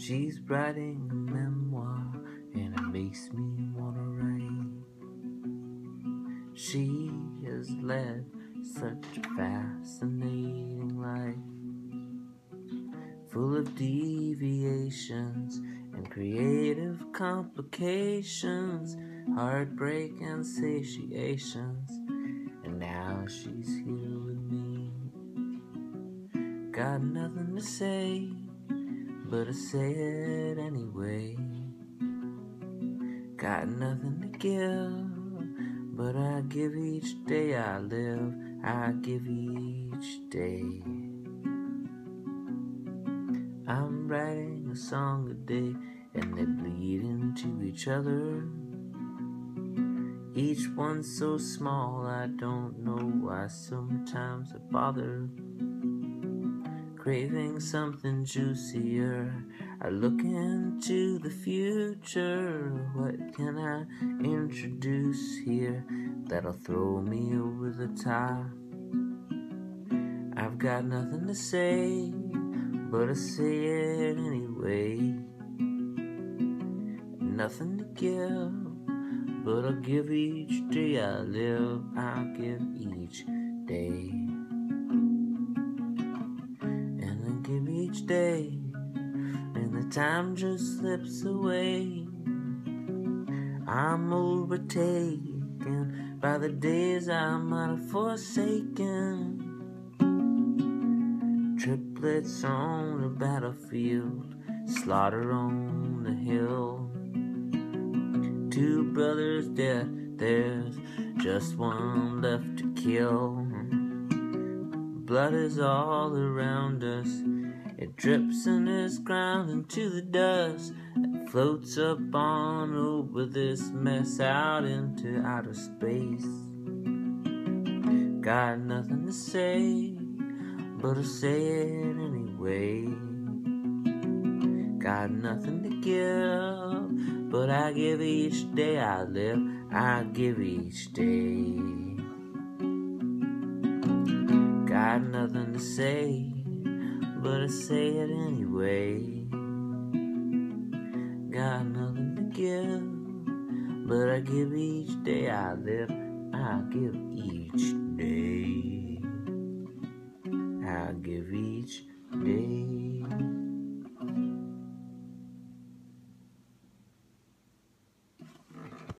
She's writing a memoir, and it makes me wanna write. She has led such a fascinating life, full of deviations and creative complications, heartbreak and satiations. And now she's here with me. Got nothing to say, but I say it anyway. Got nothing to give, but I give each day I live. I give each day. I'm writing a song a day, and they bleed into each other. Each one's so small, I don't know why sometimes I bother. Craving something juicier, I look into the future. What can I introduce here that'll throw me over the top? I've got nothing to say, but I say it anyway. Nothing to give, but I'll give each day I live. I'll give each day. Each day, and the time just slips away. I'm overtaken by the days I might have forsaken. Triplets on the battlefield, slaughter on the hill. Two brothers dead, there's just one left to kill. Blood is all around us, it drips and is ground into the dust. It floats up on over this mess out into outer space. Got nothing to say, but I'll say it anyway. Got nothing to give, but I give each day I live. I give each day. Got nothing to say, but I say it anyway. Got nothing to give, but I give each day I live. I give each day. I give each day.